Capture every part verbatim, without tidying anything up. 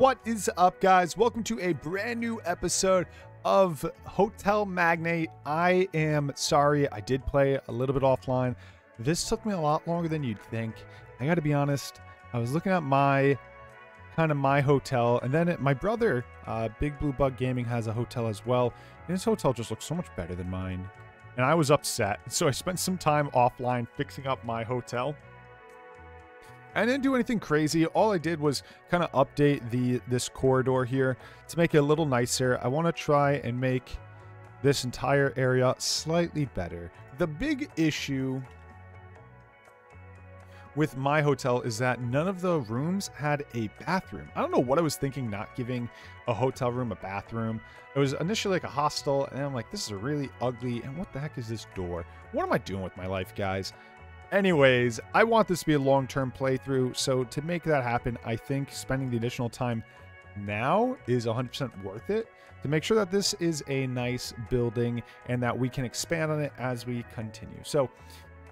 What is up, guys? Welcome to a brand new episode of Hotel Magnate. I am sorry, I did play a little bit offline. This took me a lot longer than you'd think. I gotta be honest, I was looking at my kind of my hotel, and then it, my brother, uh, Big Blue Bug Gaming, has a hotel as well, and his hotel just looks so much better than mine. And I was upset, so I spent some time offline fixing up my hotel. I didn't do anything crazy. All I did was kind of update the this corridor here to make it a little nicer. I want to try and make this entire area slightly better. The big issue with my hotel is that none of the rooms had a bathroom. I don't know what I was thinking not giving a hotel room a bathroom. It was initially like a hostel, and I'm like, this is a really ugly, and what the heck is this door? What am I doing with my life, guys? Anyways, I want this to be a long-term playthrough, so to make that happen, I think spending the additional time now is one hundred percent worth it to make sure that this is a nice building and that we can expand on it as we continue. So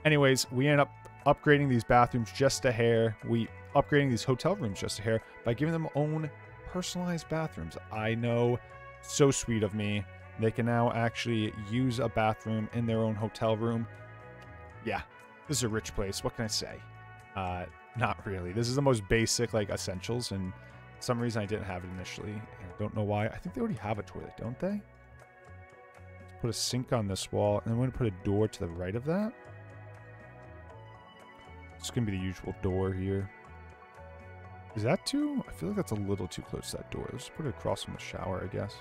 anyways, we end up upgrading these bathrooms just a hair. We upgrading these hotel rooms just a hair by giving them own personalized bathrooms. I know, so sweet of me. They can now actually use a bathroom in their own hotel room. Yeah. This is a rich place. What can I say? Uh, not really. This is the most basic, like, essentials, and for some reason I didn't have it initially. I don't know why. I think they already have a toilet, don't they? Let's put a sink on this wall, and I'm going to put a door to the right of that. It's going to be the usual door here. Is that too? I feel like that's a little too close to that door. Let's put it across from the shower, I guess.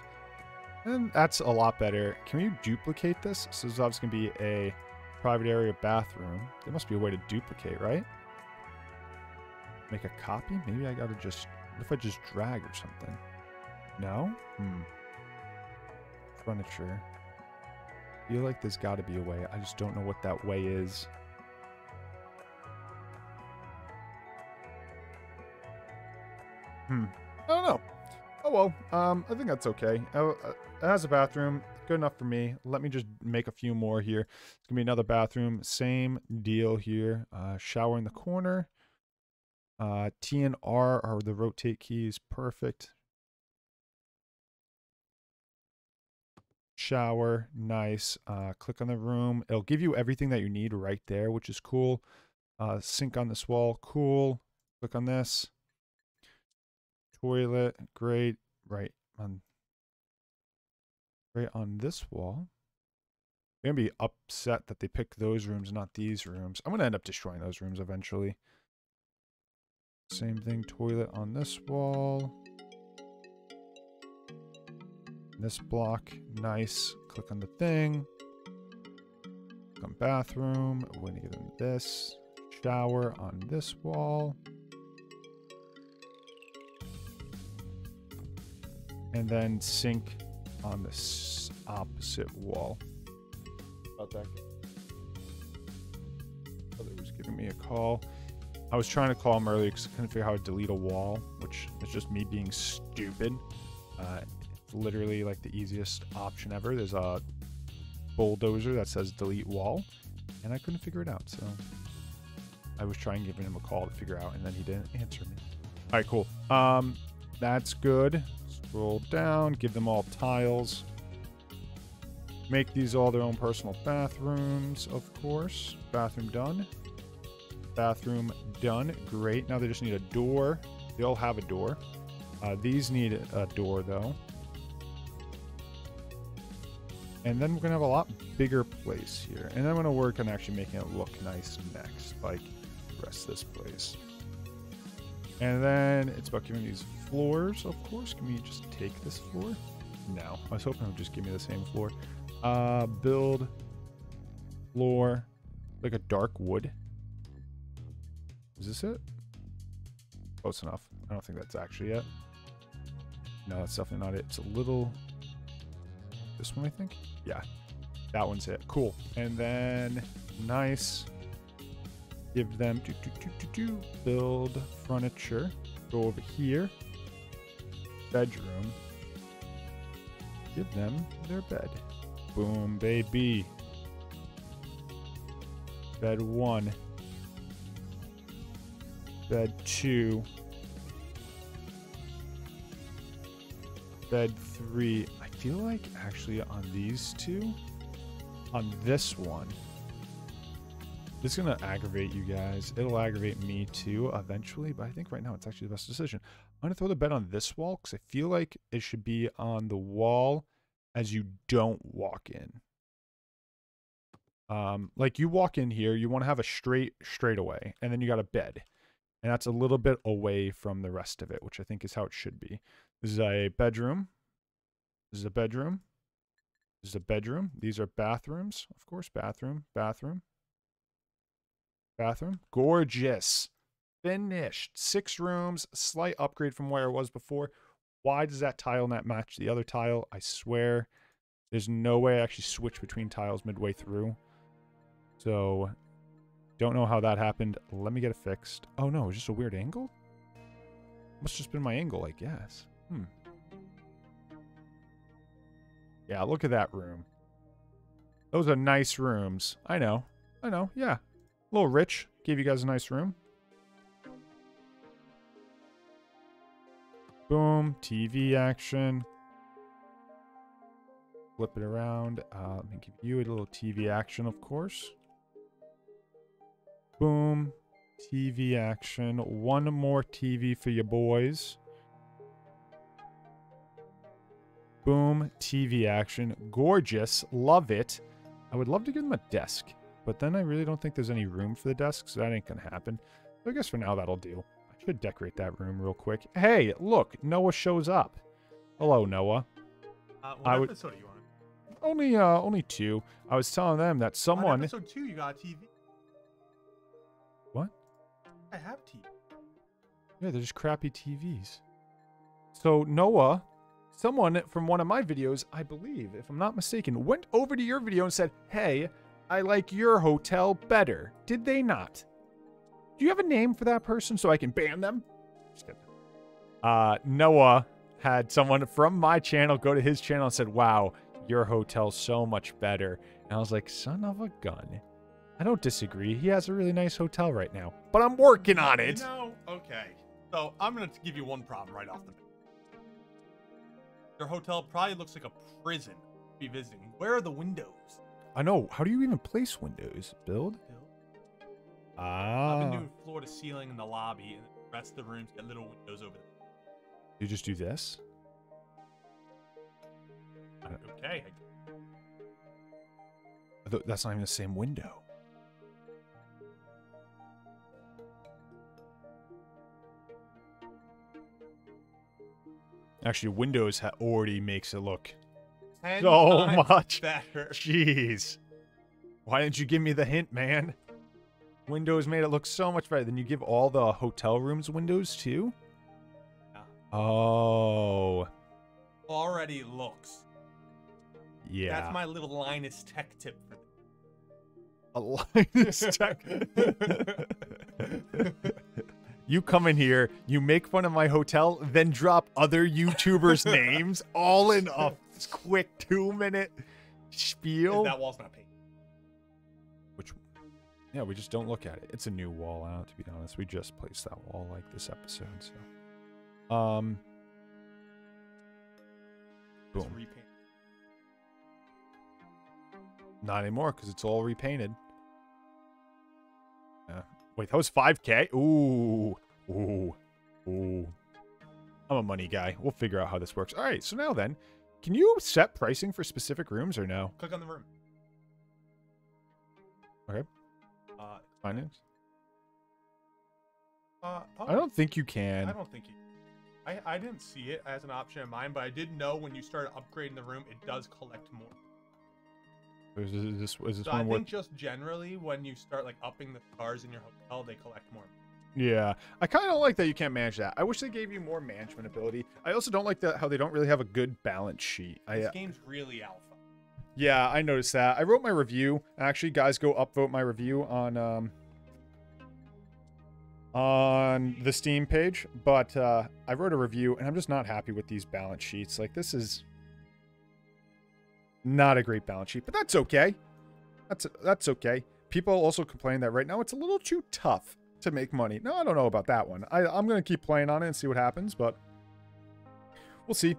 And that's a lot better. Can we duplicate this? So this is obviously going to be a private area bathroom. There must be a way to duplicate, right? Make a copy? Maybe I gotta just... What if I just drag or something? No? Hmm. Furniture. I feel like there's gotta be a way. I just don't know what that way is. Hmm. I don't know. Oh, well. Um, I think that's okay. It has a bathroom. Good enough for me. Let me just make a few more here. It's gonna be another bathroom. Same deal here. Uh, shower in the corner. Uh, T and R are the rotate keys. Perfect. Shower. Nice. Uh, click on the room. It'll give you everything that you need right there, which is cool. Uh, sink on this wall. Cool. Click on this. Toilet, great, right on, right on this wall. I'm gonna be upset that they picked those rooms, not these rooms. I'm gonna end up destroying those rooms eventually. Same thing, toilet on this wall. This block, nice. Click on the thing. Click on bathroom. We're gonna give them this. Shower on this wall. And then sink on the opposite wall. About that. Brother was giving me a call. I was trying to call him earlier because I couldn't figure out how to delete a wall, which is just me being stupid. Uh, it's literally like the easiest option ever. There's a bulldozer that says delete wall, and I couldn't figure it out. So I was trying giving him a call to figure out, and then he didn't answer me. All right, cool. Um, that's good. Roll down, give them all tiles. Make these all their own personal bathrooms, of course. Bathroom done. Bathroom done. Great. Now they just need a door. They all have a door. Uh, these need a door, though. And then we're going to have a lot bigger place here. And I'm going to work on actually making it look nice next, like the rest of this place. And then it's about giving these floors, of course. Can we just take this floor? No. I was hoping it would just give me the same floor. Uh, build floor, like a dark wood. Is this it? Close enough. I don't think that's actually it. No, that's definitely not it. It's a little... This one, I think? Yeah. That one's it. Cool. And then, nice. Give them... Do, do, do, do, do, build furniture. Go over here. Bedroom. Give them their bed. Boom, baby. Bed one. Bed two. bed three. I feel like actually on these two, on this one, it's gonna aggravate you guys. It'll aggravate me too eventually, but I think right now it's actually the best decision. I'm gonna throw the bed on this wall because I feel like it should be on the wall as you don't walk in. Um, like you walk in here, you want to have a straight straightaway, and then you got a bed, and that's a little bit away from the rest of it, which I think is how it should be. This is a bedroom. This is a bedroom. This is a bedroom. These are bathrooms, of course. Bathroom. Bathroom. Bathroom. Gorgeous. Finished. Six rooms. Slight upgrade from where it was before. Why does that tile not match the other tile? I swear, there's no way I actually switch between tiles midway through. So, don't know how that happened. Let me get it fixed. Oh no, it's just a weird angle? Must have just been my angle, I guess. Hmm. Yeah, look at that room. Those are nice rooms. I know. I know, yeah. A little rich. Gave you guys a nice room. Boom. T V action. Flip it around. Uh, let me give you a little T V action, of course. Boom. T V action. One more T V for your boys. Boom. T V action. Gorgeous. Love it. I would love to give them a desk, but then I really don't think there's any room for the desk, so that ain't gonna happen. So I guess for now that'll do. I should decorate that room real quick. Hey, look. Noah shows up. Hello, Noah. Uh, what I episode would... are you on? Only, uh, only two. I was telling them that someone... On episode two, you got a T V. I have T V. Yeah, they're just crappy T Vs. So, Noah, someone from one of my videos, I believe, if I'm not mistaken, went over to your video and said, hey, I like your hotel better. Did they not? Do you have a name for that person so I can ban them? Just kidding. Uh, Noah had someone from my channel go to his channel and said, wow, your hotel's so much better. And I was like, son of a gun. I don't disagree. He has a really nice hotel right now, but I'm working on it. You know, okay. So I'm going to give you one problem right off the bat. Your hotel probably looks like a prison to be visiting. Where are the windows? I know. How do you even place windows? Build? Build. Ah. I've been doing floor to ceiling in the lobby, and the rest of the rooms get little windows over there. You just do this? Okay. That's not even the same window. Actually, Windows ha already makes it look Ten so much better. Jeez. Why didn't you give me the hint, man? Windows made it look so much better. Then you give all the hotel rooms windows, too? Yeah. Oh. Already looks. Yeah. That's my little Linus tech tip. A Linus tech? You come in here, you make fun of my hotel, then drop other YouTubers' names all in a quick two-minute spiel. That wall's not painted. Which, yeah, we just don't look at it. It's a new wall out, to be honest. We just placed that wall like this episode, so. Um. Boom. Repaint. Not anymore, because it's all repainted. Yeah. Wait, that was five K? Ooh. Ooh. Ooh. I'm a money guy. We'll figure out how this works. All right, so now then, can you set pricing for specific rooms or no? Click on the room. Okay. Uh, Finance? Uh, oh. I don't think you can. I don't think you can. I, I didn't see it as an option in mine, but I did know when you started upgrading the room, it does collect more. Is this, is this, is this so one I think just generally when you start like upping the stars in your hotel, they collect more. Yeah, I kind of like that you can't manage that. I wish they gave you more management ability. I also don't like that how they don't really have a good balance sheet. This I, game's really alpha. Yeah, I noticed that. I wrote my review. Actually, guys, go upvote my review on um, on the Steam page. But uh, I wrote a review, and I'm just not happy with these balance sheets. Like this is. Not a great balance sheet, but that's okay. That's that's okay. People also complain that right now it's a little too tough to make money. No, I don't know about that one. I, I'm going to keep playing on it and see what happens, but we'll see.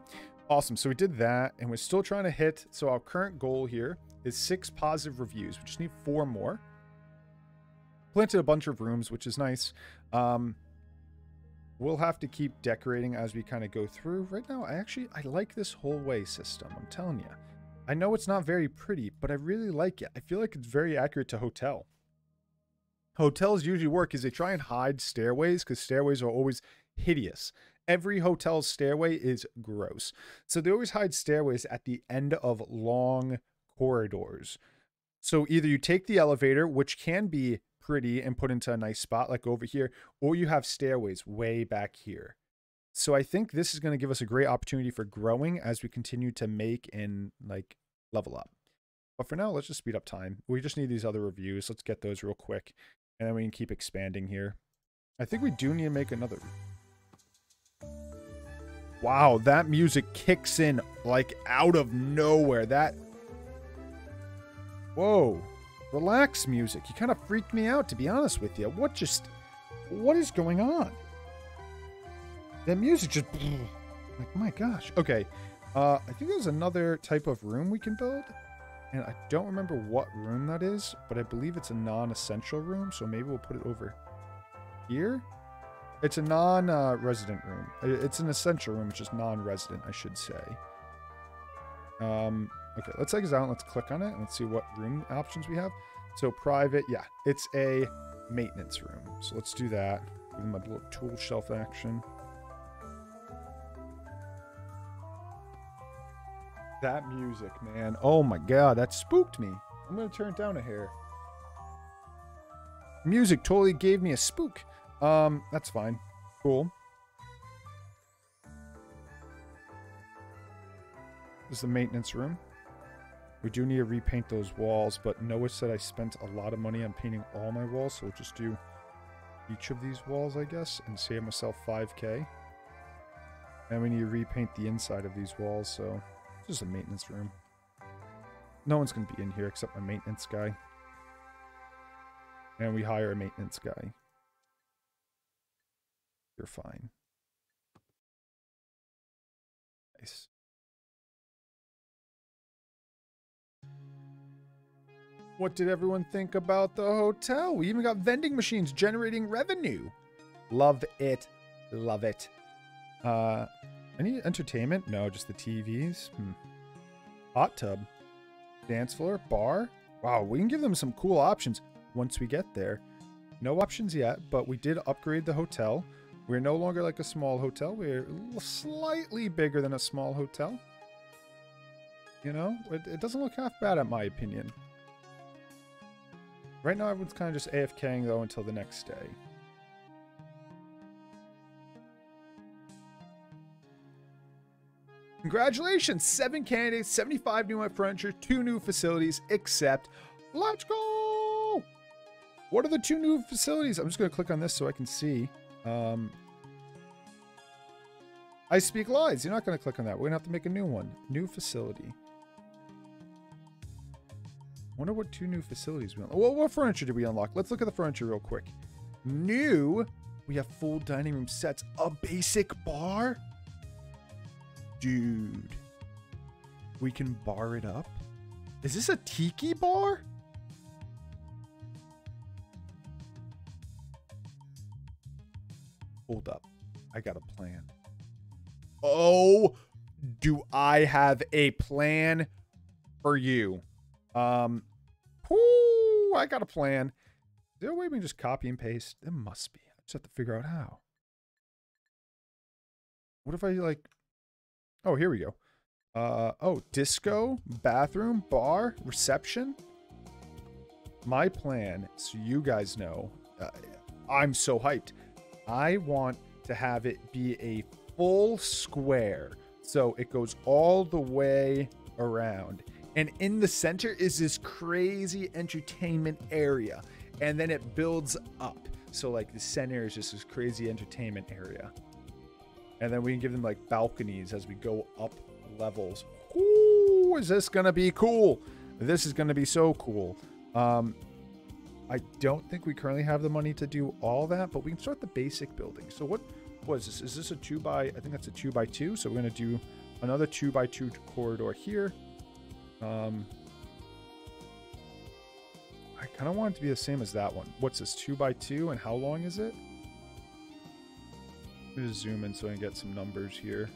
Awesome. So we did that, and we're still trying to hit. So our current goal here is six positive reviews. We just need four more. Planted a bunch of rooms, which is nice. Um, we'll have to keep decorating as we kind of go through. Right now, I actually, I like this whole way system. I'm telling you. I know it's not very pretty, but I really like it. I feel like it's very accurate to hotel. Hotels usually work is they try and hide stairways because stairways are always hideous. Every hotel's stairway is gross. So they always hide stairways at the end of long corridors. So either you take the elevator, which can be pretty and put into a nice spot like over here, or you have stairways way back here. So I think this is going to give us a great opportunity for growing as we continue to make and like level up. But for now, let's just speed up time. We just need these other reviews. Let's get those real quick. And then we can keep expanding here. I think we do need to make another. Wow, that music kicks in like out of nowhere. That. Whoa. Relax music. You kind of freaked me out, to be honest with you. What just. What is going on? That music just. Like, my gosh. Okay. Uh, I think there's another type of room we can build. And I don't remember what room that is, but I believe it's a non-essential room, so maybe we'll put it over here. It's a non-resident uh, room. It's an essential room, which is non-resident, I should say. Um, okay, let's exit out and let's click on it, and let's see what room options we have. So private, yeah, it's a maintenance room. So let's do that. Give them a little tool shelf action. That music, man. Oh my god, that spooked me. I'm gonna turn it down a hair. Music totally gave me a spook. Um, that's fine. Cool. This is the maintenance room. We do need to repaint those walls, but Noah said I spent a lot of money on painting all my walls, so we'll just do each of these walls, I guess, and save myself five K. And we need to repaint the inside of these walls, so... Just a maintenance room. No one's going to be in here except my maintenance guy. And we hire a maintenance guy. You're fine. Nice. What did everyone think about the hotel? We even got vending machines generating revenue. Love it. Love it. Uh... Any entertainment? No, just the T Vs. Hmm. Hot tub. Dance floor. Bar. Wow, we can give them some cool options once we get there. No options yet, but we did upgrade the hotel. We're no longer like a small hotel. We're slightly bigger than a small hotel. You know, it, it doesn't look half bad in my opinion. Right now, everyone's kind of just AFKing though until the next day. Congratulations, seven candidates, seventy-five new furniture, two new facilities, except, let's go! What are the two new facilities? I'm just going to click on this so I can see. Um, I speak lies. You're not going to click on that. We're going to have to make a new one. New facility. Wonder what two new facilities we unlocked. Well, what furniture did we unlock? Let's look at the furniture real quick. New. We have full dining room sets. A basic bar? Dude, we can bar it up. Is this a tiki bar? Hold up. I got a plan. Oh, do I have a plan for you? Um, whoo, I got a plan. Is there a way we can just copy and paste? There must be. I just have to figure out how. What if I like... Oh, here we go. Uh, oh, disco, bathroom, bar, reception. My plan, so you guys know, uh, I'm so hyped. I want to have it be a full square. So it goes all the way around. And in the center is this crazy entertainment area. And then it builds up. So like the center is just this crazy entertainment area. And then we can give them like balconies as we go up levels. Ooh, is this gonna be cool? This is gonna be so cool. Um, I don't think we currently have the money to do all that, but we can start the basic building. So what was this? Is this a two by, I think that's a two by two. So we're gonna do another two by two corridor here. Um, I kind of want it to be the same as that one. What's this, two by two, and how long is it? Let me just zoom in so I can get some numbers here.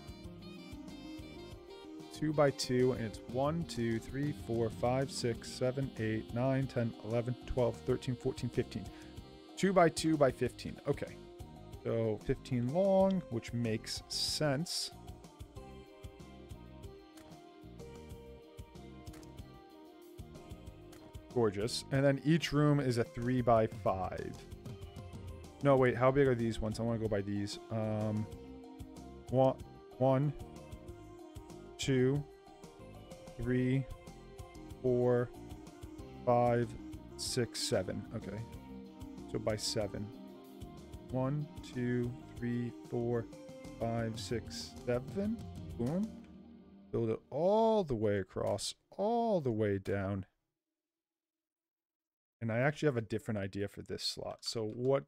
Two by two, and it's one, two, three, four, five, six, seven, eight, nine, ten, eleven, twelve, thirteen, fourteen, fifteen. Two by two by fifteen. Okay, so fifteen long, which makes sense. Gorgeous. And then each room is a three by five. No, wait, how big are these ones? I want to go by these. Um, one, one, two, three, four, five, six, seven. Okay, so by seven. One, two, three, four, five, six, seven. Boom. Build it all the way across, all the way down. And I actually have a different idea for this slot. So what,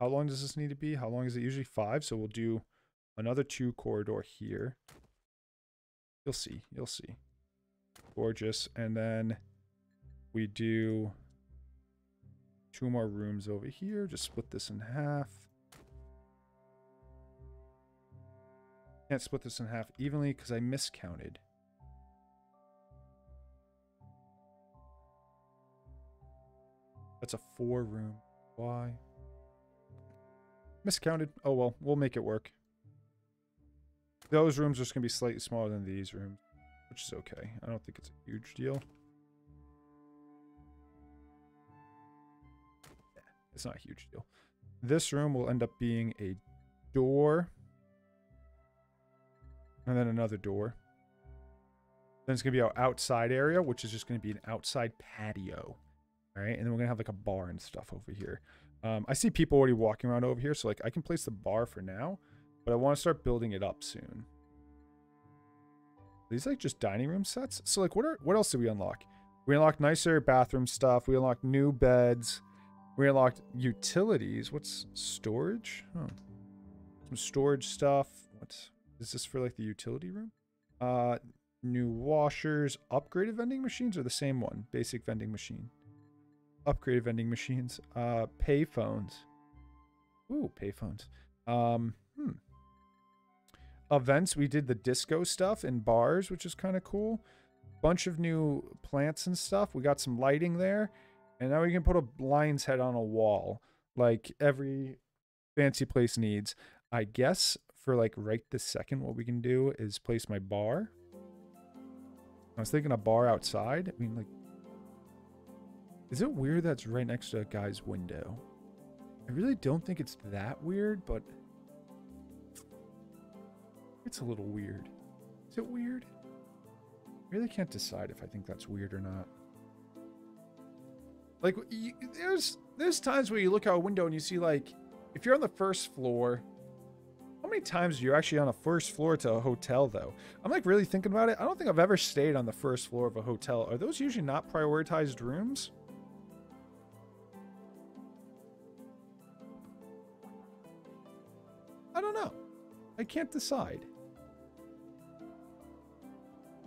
how long does this need to be? How long is it usually? Five. So we'll do another two corridor here. You'll see, you'll see. Gorgeous. And then we do two more rooms over here. Just split this in half. Can't split this in half evenly because I miscounted. That's a four room. Why? Miscounted. Oh, well, we'll make it work. Those rooms are just going to be slightly smaller than these rooms, which is okay. I don't think it's a huge deal. Yeah, it's not a huge deal. This room will end up being a door. And then another door. Then it's going to be our outside area, which is just going to be an outside patio. All right, and then we're going to have like a bar and stuff over here. Um, I see people already walking around over here, so like I can place the bar for now, but I want to start building it up soon. Are these like just dining room sets? So like what are what else did we unlock? We unlocked nicer bathroom stuff. We unlocked new beds. We unlocked utilities. What's storage? Oh, some storage stuff. What is this for, like the utility room? Uh, new washers, upgraded vending machines, or the same one? Basic vending machine. Upgraded vending machines, uh, pay phones. Ooh, pay phones. Um, hmm. Events, we did the disco stuff in bars, which is kind of cool. Bunch of new plants and stuff. We got some lighting there. And now we can put a lion's head on a wall, like every fancy place needs. I guess for like right this second, what we can do is place my bar. I was thinking a bar outside. I mean, like, is it weird that's right next to a guy's window? I really don't think it's that weird, but it's a little weird. Is it weird? I really can't decide if I think that's weird or not. Like, you, there's there's times where you look out a window and you see, like, if you're on the first floor, how many times are you actually on a first floor to a hotel, though? I'm, like, really thinking about it. I don't think I've ever stayed on the first floor of a hotel. Are those usually not prioritized rooms? I don't know. I can't decide.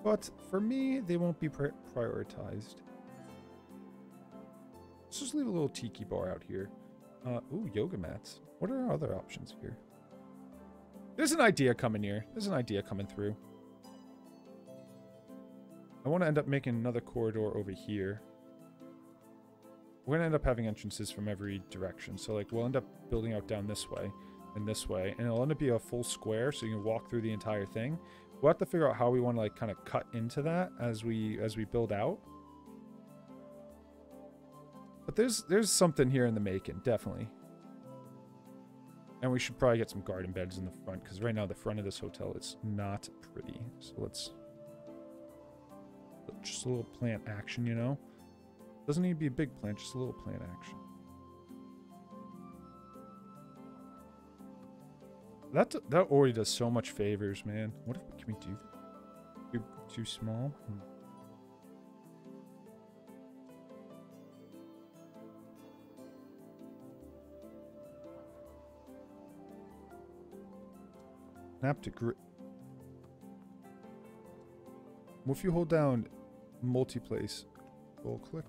But for me, they won't be prioritized. Let's just leave a little tiki bar out here. Uh, ooh, yoga mats. What are our other options here? There's an idea coming here. There's an idea coming through. I want to end up making another corridor over here. We're going to end up having entrances from every direction. So, like, we'll end up building out down this way. And this way, and it'll end up being a full square, so you can walk through the entire thing. We'll have to figure out how we want to, like, kind of cut into that as we as we build out. But there's there's something here in the making, definitely. And we should probably get some garden beds in the front, because right now the front of this hotel is not pretty. So let's just a little plant action, you know. Doesn't need to be a big plant, just a little plant action. That, that already does so much favors, man. What if, can we do that? Too, too small? Hmm. Snap to grip. Well, if you hold down multi-place, double click.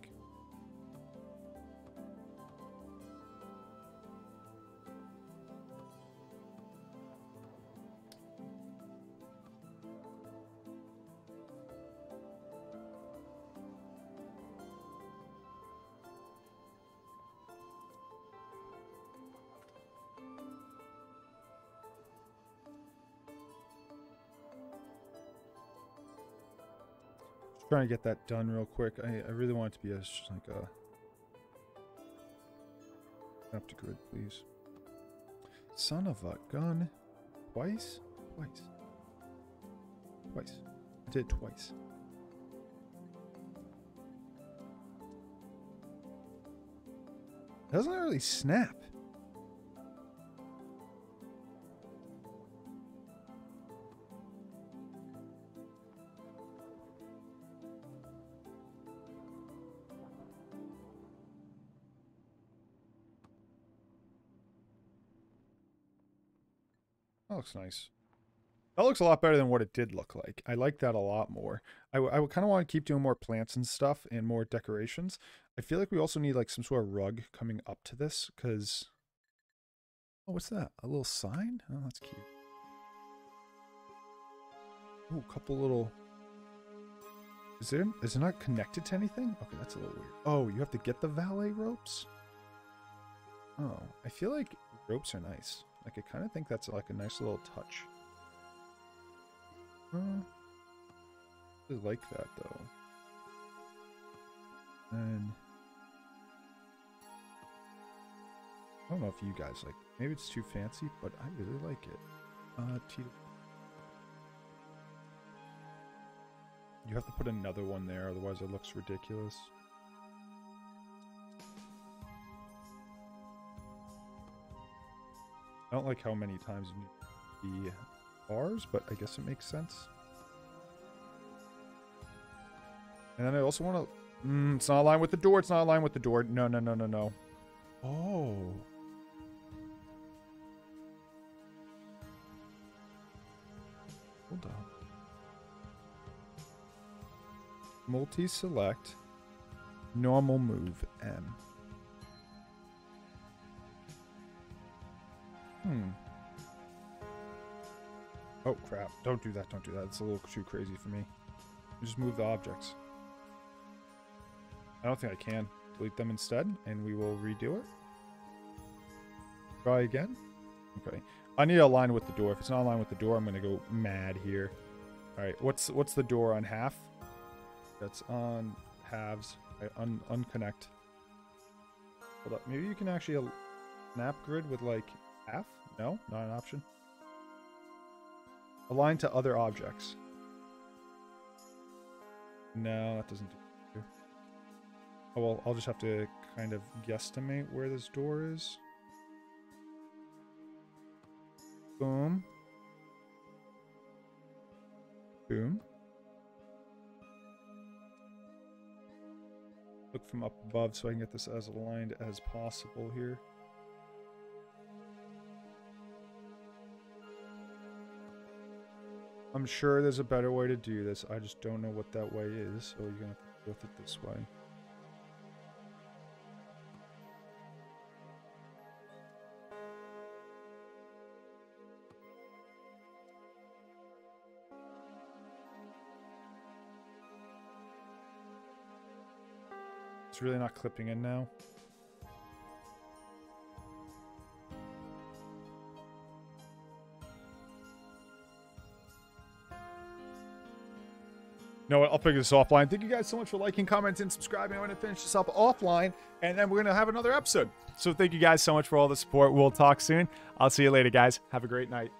Trying to get that done real quick. I, I really want it to be as just like a up to grid, please. Son of a gun. Twice? Twice. Twice. I did it twice. It doesn't really snap. Looks nice. That looks a lot better than what it did look like. I like that a lot more. I, I kind of want to keep doing more plants and stuff and more decorations. I feel like we also need like some sort of rug coming up to this because... Oh, what's that? A little sign? Oh, that's cute. Oh, a couple little... Is it, is it not connected to anything? Okay, that's a little weird. Oh, you have to get the valet ropes? Oh, I feel like ropes are nice. Like, I kind of think that's like a nice little touch. Uh, I really like that, though. And I don't know if you guys like it. Maybe it's too fancy, but I really like it. Uh, you have to put another one there, otherwise it looks ridiculous. I don't like how many times you need the bars, but I guess it makes sense. And then I also want to... Mm, it's not aligned with the door. It's not aligned with the door. No, no, no, no, no. Oh. Hold on. Multi-select. Normal move. M. Hmm. Oh, crap. Don't do that. Don't do that. It's a little too crazy for me. Just move the objects. I don't think I can. Delete them instead, and we will redo it. Try again. Okay. I need to align with the door. If it's not aligned with the door, I'm going to go mad here. All right. What's what's the door on half? That's on halves. Right, un unconnect. Hold up. Maybe you can actually snap grid with, like... Half? No, not an option. Align to other objects. No, that doesn't do it. Oh, well, I'll just have to kind of guesstimate where this door is. Boom. Boom. Look from up above so I can get this as aligned as possible here. I'm sure there's a better way to do this. I just don't know what that way is, so you're gonna have to deal with it this way. It's really not clipping in now. No, I'll figure this offline. Thank you guys so much for liking, commenting, and subscribing. I'm going to finish this up offline, and then we're going to have another episode. So thank you guys so much for all the support. We'll talk soon. I'll see you later, guys. Have a great night.